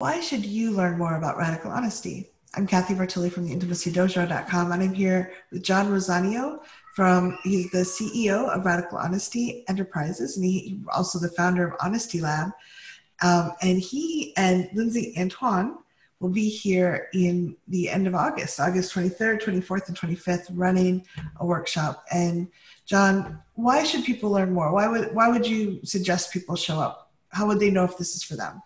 Why should you learn more about Radical Honesty? I'm Kathy Vartilli from TheIntimacyDojo.com, and I'm here with John Rosanio. He's the CEO of Radical Honesty Enterprises, and he's also the founder of Honesty Lab. And he and Lindsay Antoine will be here in the end of August, August 23rd, 24th, and 25th, running a workshop. And John, why should people learn more? Why would you suggest people show up? How would they know if this is for them?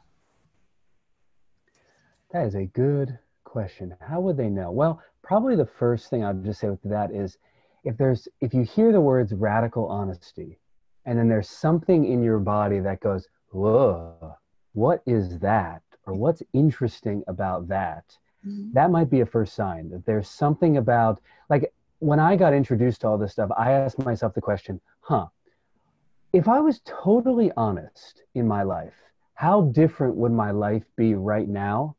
That is a good question. How would they know? Well, probably the first thing I'll just say with that is if you hear the words radical honesty, and then there's something in your body that goes, whoa, what is that? Or what's interesting about that? Mm-hmm. That might be a first sign that there's something about, like when I got introduced to all this stuff, I asked myself the question, if I was totally honest in my life, how different would my life be right now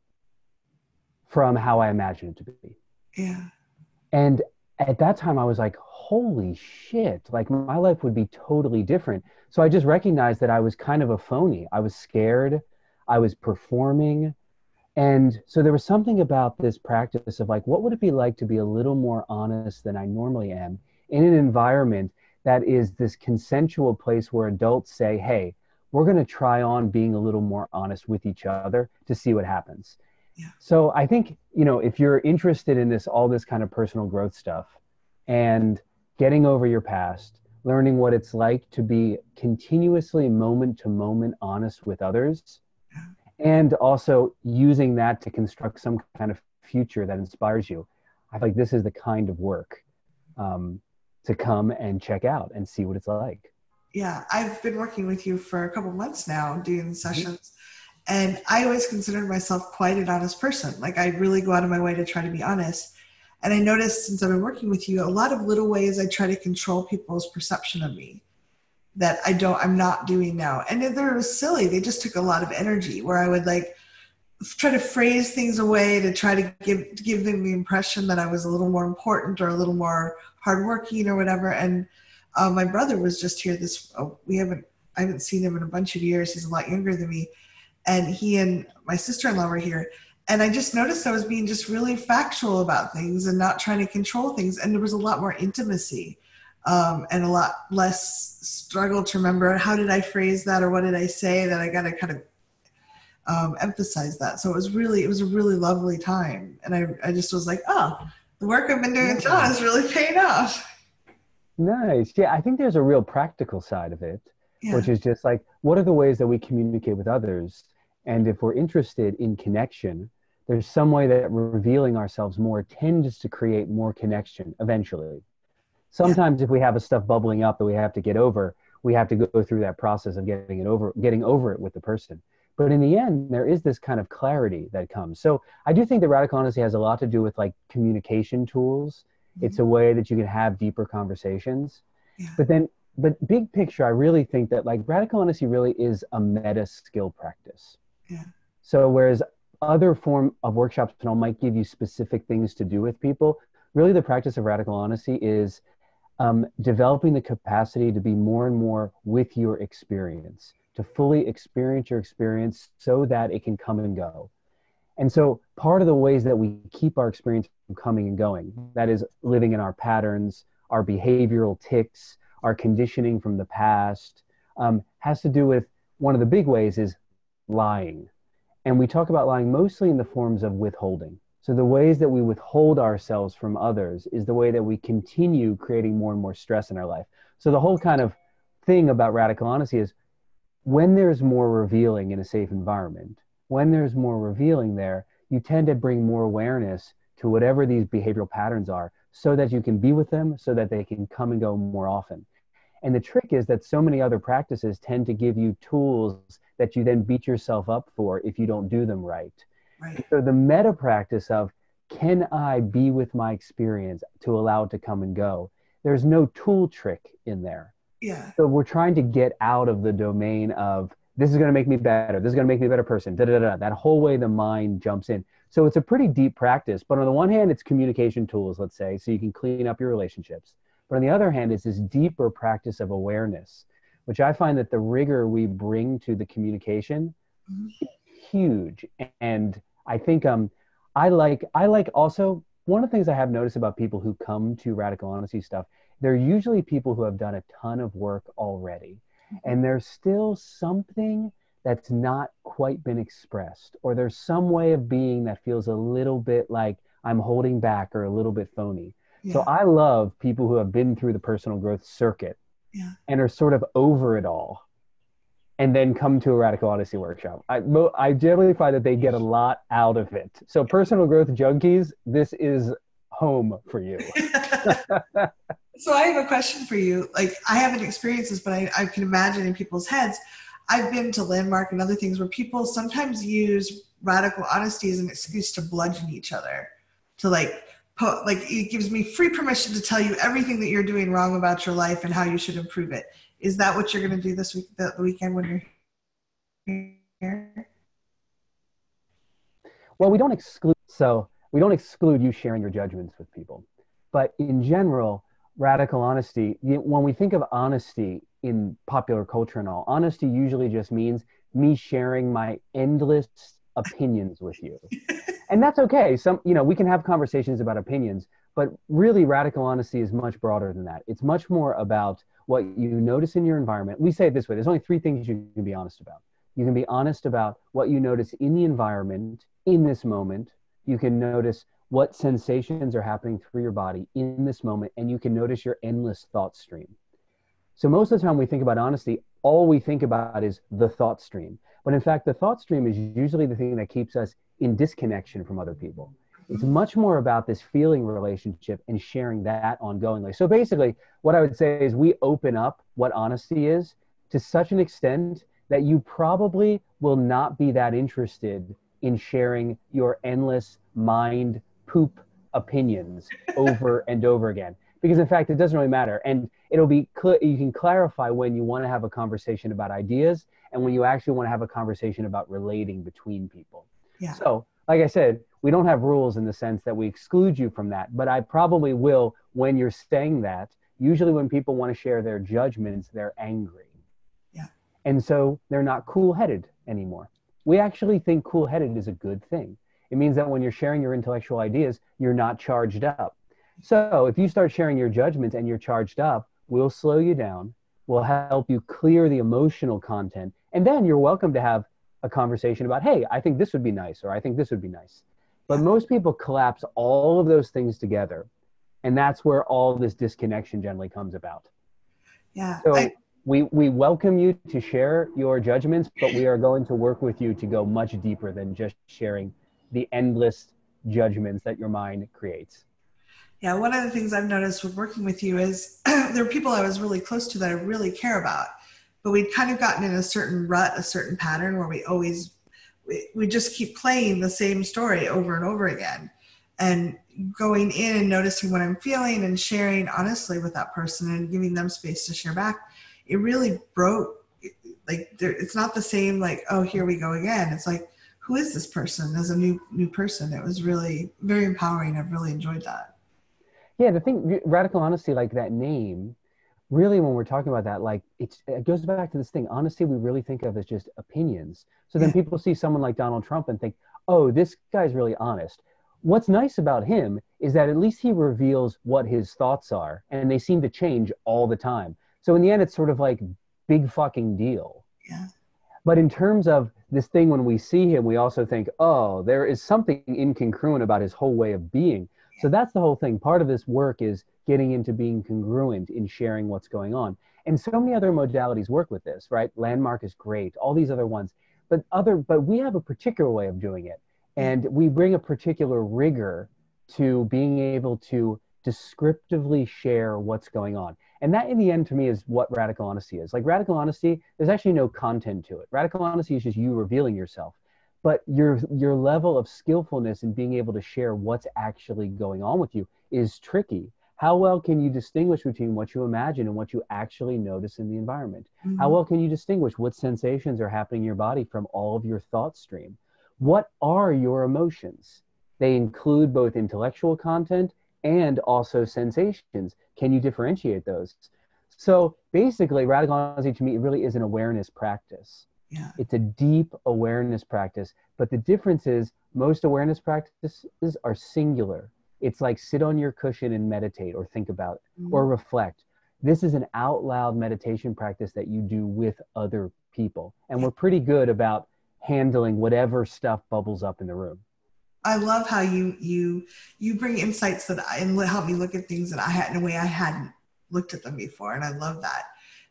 from how I imagined it to be? Yeah. And at that time I was like, holy shit, like my life would be totally different. So I just recognized that I was kind of a phony. I was scared. I was performing. And so there was something about this practice of like, what would it be like to be a little more honest than I normally am in an environment that is this consensual place where adults say, hey, we're going to try on being a little more honest with each other to see what happens. Yeah. So I think, if you're interested in all this kind of personal growth stuff and getting over your past, learning what it's like to be continuously moment to moment honest with others, and also using that to construct some kind of future that inspires you, I feel like this is the kind of work to come and check out and see what it's like. Yeah, I've been working with you for a couple months now doing sessions, and I always considered myself quite an honest person. Like I really go out of my way to try to be honest. And I noticed since I've been working with you, a lot of little ways I try to control people's perception of me that I'm not doing now. And they're silly. They just took a lot of energy where I would like try to phrase things away to try to give them the impression that I was a little more important or a little more hardworking or whatever. And my brother was just here I haven't seen him in a bunch of years. He's a lot younger than me. And he and my sister-in-law were here. And I just noticed I was being just really factual about things and not trying to control things. And there was a lot more intimacy and a lot less struggle to remember how did I phrase that or what did I say, that I got to kind of emphasize that. So it was a really lovely time. And I just was like, the work I've been doing with John is really paying off. Nice. Yeah, I think there's a real practical side of it, which is just like, what are the ways that we communicate with others? And if we're interested in connection, there's some way that revealing ourselves more tends to create more connection eventually. Sometimes if we have stuff bubbling up that we have to get over, we have to go through that process of getting over it with the person. But in the end, there is this kind of clarity that comes. So I do think that radical honesty has a lot to do with like communication tools. It's a way that you can have deeper conversations. Yeah. But big picture, I really think that like radical honesty really is a meta skill practice. Yeah. So whereas other form of workshops and all might give you specific things to do with people, really the practice of radical honesty is developing the capacity to be more and more with your experience, to fully experience your experience so that it can come and go. And so part of the ways that we keep our experience from coming and going, that is living in our patterns, our behavioral tics, our conditioning from the past, has to do with one of the big ways is lying. And we talk about lying mostly in the forms of withholding. So the ways that we withhold ourselves from others is the way that we continue creating more and more stress in our life. So the whole kind of thing about radical honesty is when there's more revealing in a safe environment, when there's more revealing there, you tend to bring more awareness to whatever these behavioral patterns are so that you can be with them, so that they can come and go more often. And the trick is that so many other practices tend to give you tools that you then beat yourself up for if you don't do them right. Right. So the meta practice of, can I be with my experience to allow it to come and go? There's no tool trick in there. Yeah. So we're trying to get out of the domain of, this is going to make me better, this is going to make me a better person, that whole way the mind jumps in. So it's a pretty deep practice, but on the one hand, it's communication tools, let's say, so you can clean up your relationships. But on the other hand, it's this deeper practice of awareness, which I find that the rigor we bring to the communication, huge. And I think I like also, one of the things I have noticed about people who come to Radical Honesty stuff, they're usually people who have done a ton of work already. And there's still something that's not quite been expressed, or there's some way of being that feels a little bit like I'm holding back or a little bit phony. Yeah. So I love people who have been through the personal growth circuit and are sort of over it all, and then come to a Radical Honesty workshop. I generally find that they get a lot out of it. So personal growth junkies, this is home for you. So I have a question for you. Like, I haven't experienced this, but I can imagine in people's heads. I've been to Landmark and other things where people sometimes use Radical Honesty as an excuse to bludgeon each other, to like it gives me free permission to tell you everything that you're doing wrong about your life and how you should improve it. Is that what you're going to do this week, the weekend when you're here? Well, we don't exclude you sharing your judgments with people. But in general, Radical Honesty, when we think of honesty in popular culture and all, honesty usually just means me sharing my endless opinions with you. And that's okay. We can have conversations about opinions, but really Radical Honesty is much broader than that. It's much more about what you notice in your environment. We say it this way: there's only three things you can be honest about. You can be honest about what you notice in the environment in this moment. You can notice what sensations are happening through your body in this moment, and you can notice your endless thought stream. So most of the time we think about honesty, all we think about is the thought stream. But in fact, the thought stream is usually the thing that keeps us in disconnection from other people. It's much more about this feeling relationship and sharing that ongoingly. So basically, what I would say is we open up what honesty is to such an extent that you probably will not be that interested in sharing your endless mind poop opinions over and over again. Because in fact, it doesn't really matter. And it'll be you can clarify when you want to have a conversation about ideas and when you actually want to have a conversation about relating between people. Yeah. So, like I said, we don't have rules in the sense that we exclude you from that, but I probably will, when you're saying that, usually when people want to share their judgments, they're angry. Yeah. And so they're not cool-headed anymore. We actually think cool-headed is a good thing. It means that when you're sharing your intellectual ideas, you're not charged up. So if you start sharing your judgments and you're charged up, we'll slow you down. We'll help you clear the emotional content. And then you're welcome to have a conversation about, hey, I think this would be nice, or I think this would be nice. But most people collapse all of those things together. And that's where all this disconnection generally comes about. Yeah. So we welcome you to share your judgments, but we are going to work with you to go much deeper than just sharing the endless judgments that your mind creates. Yeah. One of the things I've noticed with working with you is there are people I was really close to that I really care about, but we'd kind of gotten in a certain rut, a certain pattern where we just keep playing the same story over and over again, and going in and noticing what I'm feeling and sharing honestly with that person and giving them space to share back. It really broke, like, it's not the same, like, oh, here we go again. It's like, who is this person as a new person? It was really very empowering. I've really enjoyed that. Yeah. The thing, Radical Honesty, like that name, really, when we're talking about that, like it goes back to this thing. Honesty, we really think of as just opinions. So then people see someone like Donald Trump and think, oh, this guy's really honest. What's nice about him is that at least he reveals what his thoughts are, and they seem to change all the time. So in the end, it's sort of like big fucking deal. Yeah. But in terms of this thing, when we see him, we also think, oh, there is something incongruent about his whole way of being. So that's the whole thing. Part of this work is getting into being congruent in sharing what's going on. And so many other modalities work with this, right? Landmark is great, all these other ones, but we have a particular way of doing it. And we bring a particular rigor to being able to descriptively share what's going on. And that, in the end, to me, is what Radical Honesty is. Like, Radical Honesty, there's actually no content to it. Radical Honesty is just you revealing yourself. But your level of skillfulness in being able to share what's actually going on with you is tricky. How well can you distinguish between what you imagine and what you actually notice in the environment? Mm-hmm. How well can you distinguish what sensations are happening in your body from all of your thought stream? What are your emotions? They include both intellectual content and also sensations. Can you differentiate those? So basically, Radical Honesty to me really is an awareness practice. Yeah. It's a deep awareness practice. But the difference is most awareness practices are singular. It's like sit on your cushion and meditate or think about or reflect. This is an out loud meditation practice that you do with other people. And we're pretty good about handling whatever stuff bubbles up in the room. I love how you bring insights that help me look at things that I had in a way I hadn't looked at them before. And I love that.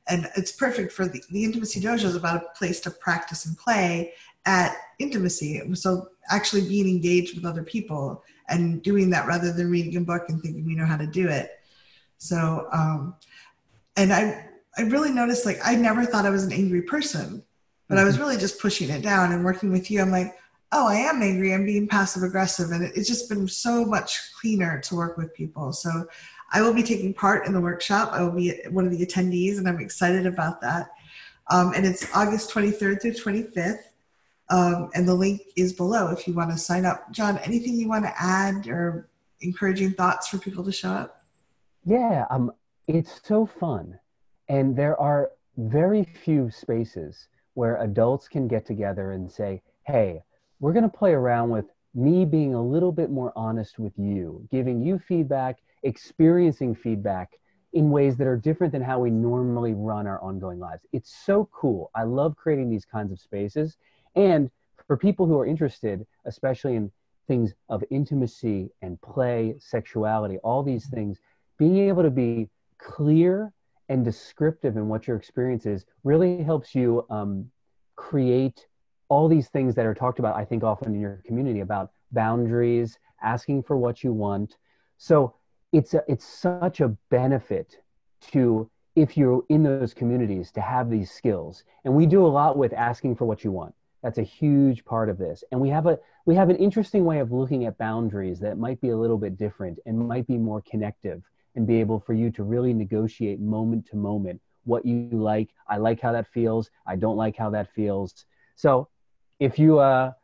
And it's perfect for the Intimacy Dojo is about a place to practice and play at intimacy. So actually being engaged with other people and doing that rather than reading a book and thinking we know how to do it. So, and I really noticed, like, I never thought I was an angry person, but I was really just pushing it down and working with you. I'm like, oh, I am angry. I'm being passive aggressive. And it's just been so much cleaner to work with people. So I will be taking part in the workshop. I will be one of the attendees, and I'm excited about that. And it's August 23rd through 25th. And the link is below if you want to sign up. John, anything you want to add or encouraging thoughts for people to show up? Yeah, it's so fun. And there are very few spaces where adults can get together and say, hey, we're going to play around with me being a little bit more honest with you, giving you feedback, experiencing feedback in ways that are different than how we normally run our ongoing lives. It's so cool. I love creating these kinds of spaces. And for people who are interested, especially in things of intimacy and play, sexuality, all these things, being able to be clear and descriptive in what your experience is really helps you create all these things that are talked about, I think, often in your community about boundaries, asking for what you want. So it's such a benefit to, if you're in those communities, to have these skills. And we do a lot with asking for what you want. That's a huge part of this. And we have an interesting way of looking at boundaries that might be a little bit different and might be more connective and be able for you to really negotiate moment to moment what you like. I like how that feels. I don't like how that feels. So if you have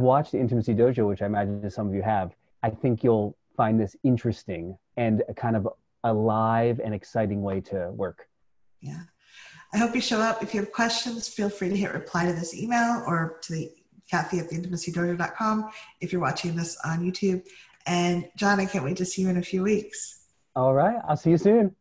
watched Intimacy Dojo, which I imagine some of you have, I think you'll find this interesting and a kind of alive and exciting way to work. Yeah. I hope you show up. If you have questions, feel free to hit reply to this email or to the Kathy at TheIntimacyDojo.com if you're watching this on YouTube. And John, I can't wait to see you in a few weeks. All right. I'll see you soon.